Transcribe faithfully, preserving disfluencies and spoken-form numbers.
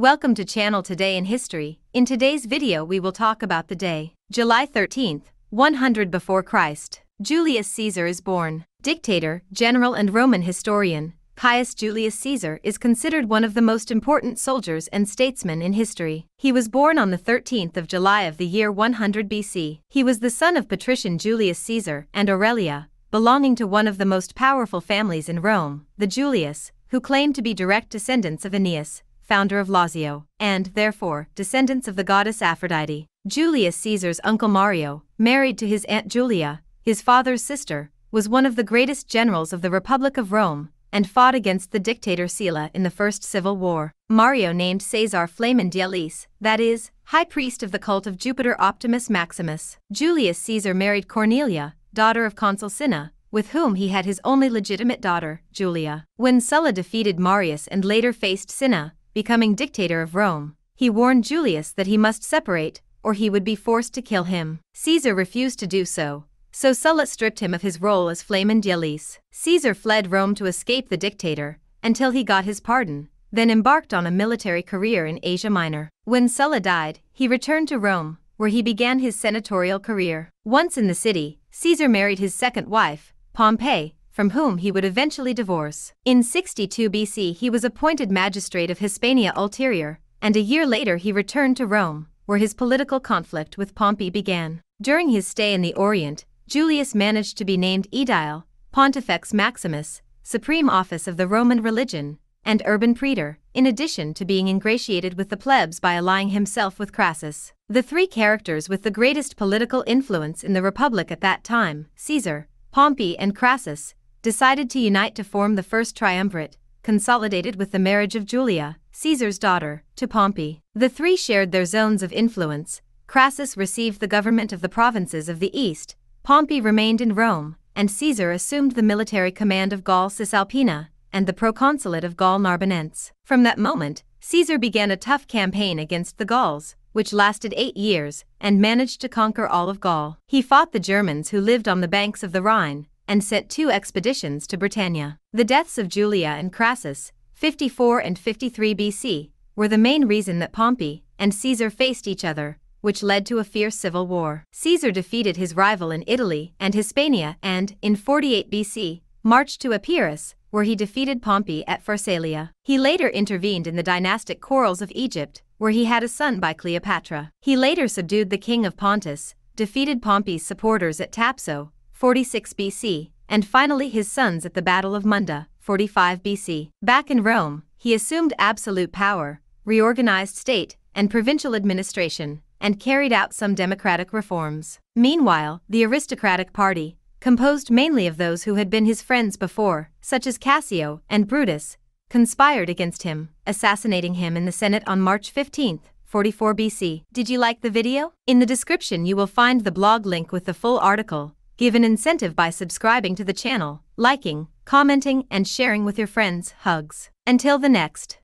Welcome to channel Today in History. In today's video we will talk about the day, July thirteenth, one hundred before Christ. Julius Caesar is born. Dictator, general and Roman historian, Caius Julius Caesar is considered one of the most important soldiers and statesmen in history. He was born on the thirteenth of July of the year one hundred B C. He was the son of patrician Julius Caesar and Aurelia, belonging to one of the most powerful families in Rome, the Julius, who claimed to be direct descendants of Aeneas, founder of Lazio, and, therefore, descendants of the goddess Aphrodite. Julius Caesar's uncle Mario, married to his aunt Julia, his father's sister, was one of the greatest generals of the Republic of Rome, and fought against the dictator Sulla in the First Civil War. Mario named Caesar Flamen Dialis, that is, high priest of the cult of Jupiter Optimus Maximus. Julius Caesar married Cornelia, daughter of consul Cinna, with whom he had his only legitimate daughter, Julia. When Sulla defeated Marius and later faced Cinna, becoming dictator of Rome, he warned Julius that he must separate, or he would be forced to kill him. Caesar refused to do so, so Sulla stripped him of his role as Flamen Dialis. Caesar fled Rome to escape the dictator, until he got his pardon, then embarked on a military career in Asia Minor. When Sulla died, he returned to Rome, where he began his senatorial career. Once in the city, Caesar married his second wife, Pompeia, from whom he would eventually divorce. In sixty-two B C he was appointed magistrate of Hispania Ulterior, and a year later he returned to Rome, where his political conflict with Pompey began. During his stay in the Orient, Julius managed to be named Aedile, Pontifex Maximus, supreme office of the Roman religion, and urban praetor, in addition to being ingratiated with the plebs by allying himself with Crassus. The three characters with the greatest political influence in the Republic at that time, Caesar, Pompey and Crassus, decided to unite to form the first triumvirate, consolidated with the marriage of Julia, Caesar's daughter, to Pompey. The three shared their zones of influence. Crassus received the government of the provinces of the east, Pompey remained in Rome, and Caesar assumed the military command of Gaul Cisalpina and the proconsulate of Gaul Narbonense. From that moment, Caesar began a tough campaign against the Gauls, which lasted eight years, and managed to conquer all of Gaul. He fought the Germans who lived on the banks of the Rhine, and sent two expeditions to Britannia. The deaths of Julia and Crassus, fifty-four and fifty-three B C, were the main reason that Pompey and Caesar faced each other, which led to a fierce civil war. Caesar defeated his rival in Italy and Hispania and, in forty-eight B C, marched to Epirus, where he defeated Pompey at Pharsalia. He later intervened in the dynastic quarrels of Egypt, where he had a son by Cleopatra. He later subdued the king of Pontus, defeated Pompey's supporters at Tapso, forty-six B C, and finally his sons at the Battle of Munda, forty-five B C. Back in Rome, he assumed absolute power, reorganized state and provincial administration, and carried out some democratic reforms. Meanwhile, the aristocratic party, composed mainly of those who had been his friends before, such as Cassius and Brutus, conspired against him, assassinating him in the Senate on March fifteenth, forty-four B C. Did you like the video? In the description you will find the blog link with the full article. Give an incentive by subscribing to the channel, liking, commenting, and sharing with your friends. Hugs. Until the next.